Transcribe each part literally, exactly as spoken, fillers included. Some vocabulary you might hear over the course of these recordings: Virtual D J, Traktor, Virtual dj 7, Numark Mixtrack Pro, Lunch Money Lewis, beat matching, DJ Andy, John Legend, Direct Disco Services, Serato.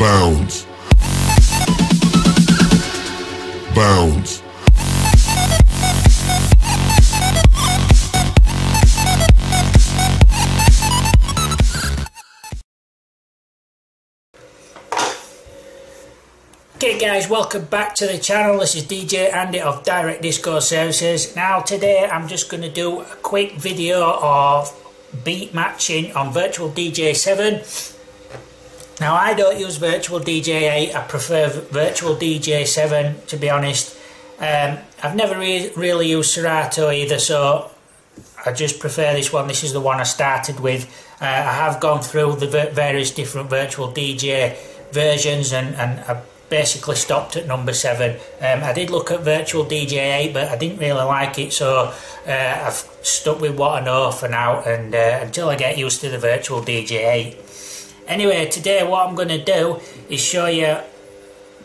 bounce, bounce, okay guys, welcome back to the channel. This is D J Andy of Direct Disco Services. Now today I'm just going to do a quick video of beat matching on Virtual D J seven. Now I don't use Virtual D J eight, I prefer Virtual D J seven to be honest. Um, I've never re really used Serato either, so I just prefer this one. This is the one I started with. Uh, I have gone through the ver various different Virtual D J versions and, and I basically stopped at number seven. Um, I did look at Virtual D J eight but I didn't really like it, so uh, I've stuck with what I know for now and uh, until I get used to the Virtual D J eight. Anyway, today what I'm going to do is show you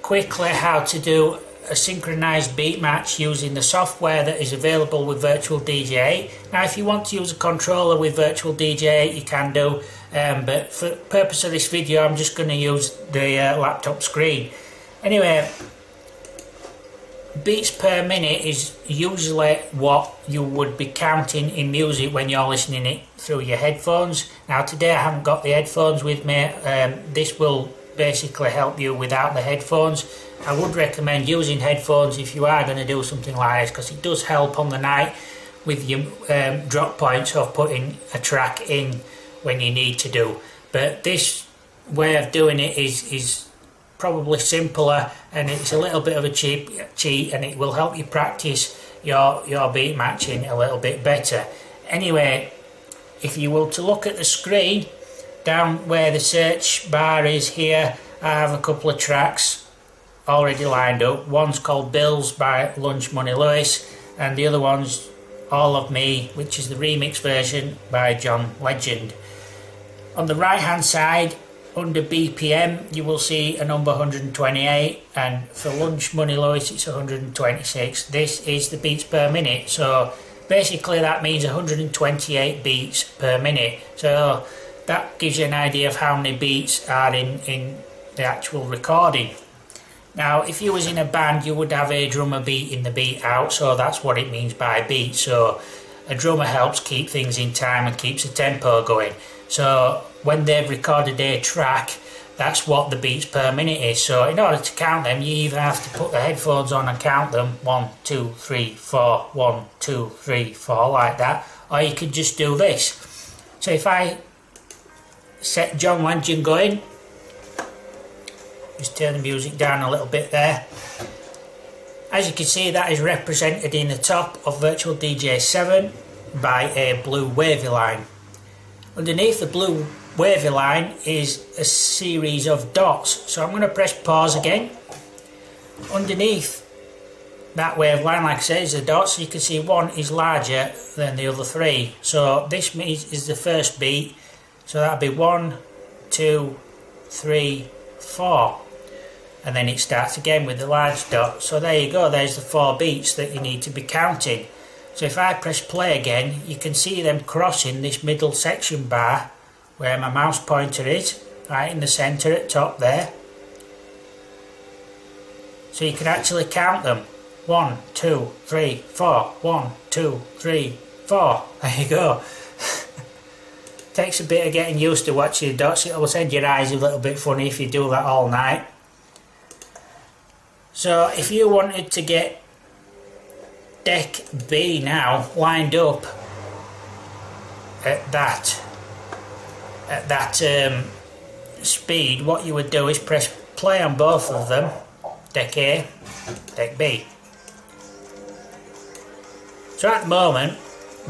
quickly how to do a synchronized beat match using the software that is available with Virtual D J eight. Now if you want to use a controller with Virtual D J eight you can do, um, but for the purpose of this video I'm just going to use the uh, laptop screen. Anyway, beats per minute is usually what you would be counting in music when you're listening it through your headphones. Now today I haven't got the headphones with me. Um, this will basically help you without the headphones. I would recommend using headphones if you are going to do something like this because it does help on the night with your um, drop points of putting a track in when you need to do. But this way of doing it is is probably simpler and it's a little bit of a cheap cheat and it will help you practice your your beat matching a little bit better. Anyway, if you were to look at the screen down where the search bar is here, I have a couple of tracks already lined up. One's called Bills by Lunch Money Lewis and the other one's All of Me, which is the remix version by John Legend. On the right hand side under B P M you will see a number one hundred twenty-eight, and for Lunch Money Lewis it's one hundred twenty-six. This is the beats per minute, so basically that means one hundred twenty-eight beats per minute, so that gives you an idea of how many beats are in, in the actual recording. Now if you was in a band you would have a drummer beating the beat out, so that's what it means by beat. So a drummer helps keep things in time and keeps the tempo going. So when they've recorded their track, that's what the beats per minute is. So in order to count them, you either have to put the headphones on and count them, one, two, three, four, one, two, three, four, like that, or you could just do this. So if I set John Legend going, just turn the music down a little bit there. As you can see, that is represented in the top of Virtual D J seven by a blue wavy line. Underneath the blue wavy line is a series of dots, so I'm going to press pause again. Underneath that wave line, like I said, is the dots. You can see one is larger than the other three, so this means is the first beat, so that'll be one, two, three, four, and then it starts again with the large dot. So there you go, there's the four beats that you need to be counting. So if I press play again, you can see them crossing this middle section bar where my mouse pointer is, right in the centre at top there. So you can actually count them. One, two, three, four. One, two, three, four. There you go. Takes a bit of getting used to watching the dots. It'll send your eyes a little bit funny if you do that all night. So if you wanted to get Deck B now lined up at that at that um, speed, what you would do is press play on both of them, Deck A, Deck B. So at the moment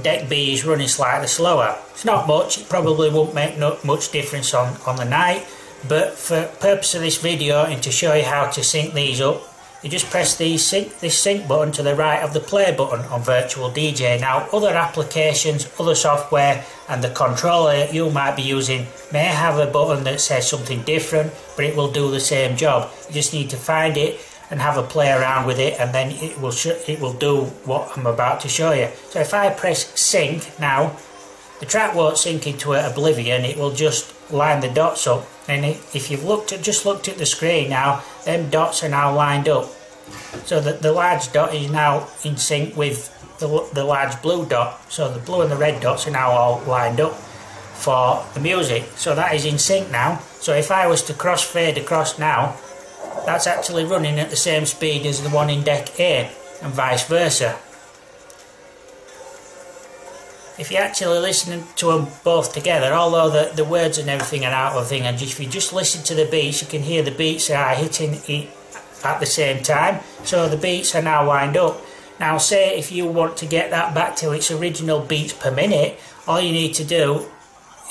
Deck B is running slightly slower. It's not much, it probably won't make no, much difference on, on the night, but for purpose of this video and to show you how to sync these up, you just press the sync, this sync button to the right of the play button on Virtual D J. Now other applications, other software and the controller you might be using may have a button that says something different, but it will do the same job. You just need to find it and have a play around with it and then it will, sh it will do what I'm about to show you. So if I press sync now, The track won't sink into oblivion, it will just line the dots up. And if you've looked at, just looked at the screen now, them dots are now lined up. So that the large dot is now in sync with the, the large blue dot. So the blue and the red dots are now all lined up for the music. So that is in sync now. So if I was to crossfade across now, that's actually running at the same speed as the one in deck eight, and vice versa. If you actually listen to them both together, although the, the words and everything are out of thing, and if you just listen to the beats, you can hear the beats are hitting it at the same time. So the beats are now lined up. Now say if you want to get that back to its original beats per minute, all you need to do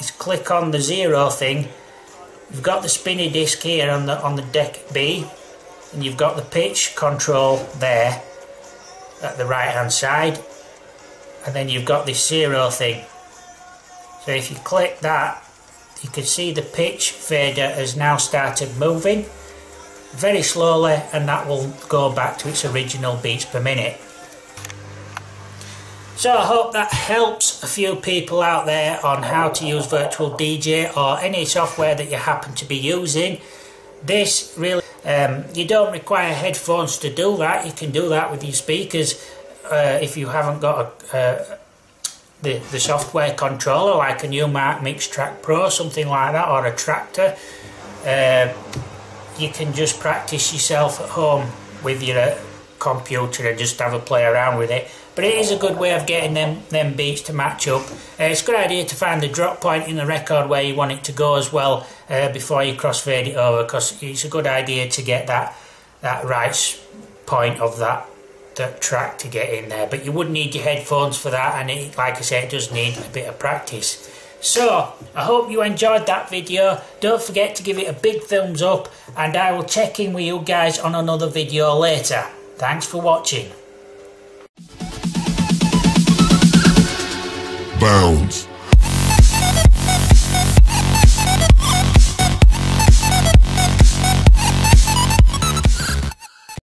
is click on the zero thing. You've got the spinny disc here on the, on the deck B, and you've got the pitch control there at the right hand side. And then you've got this zero thing. So if you click that, you can see the pitch fader has now started moving very slowly, and that will go back to its original beats per minute. So I hope that helps a few people out there on how to use Virtual D J or any software that you happen to be using. This really, um, you don't require headphones to do that. You can do that with your speakers. Uh, if you haven't got a, uh, the, the software controller, like a Numark Mixtrack Pro, something like that, or a Traktor, uh, you can just practice yourself at home with your uh, computer and just have a play around with it. But it is a good way of getting them, them beats to match up. Uh, it's a good idea to find the drop point in the record where you want it to go as well, uh, before you crossfade it over, because it's a good idea to get that, that right point of that that track to get in there. But you would need your headphones for that, and it, like I said, it does need a bit of practice. So I hope you enjoyed that video. Don't forget to give it a big thumbs up, and I will check in with you guys on another video later. Thanks for watching. Bounce.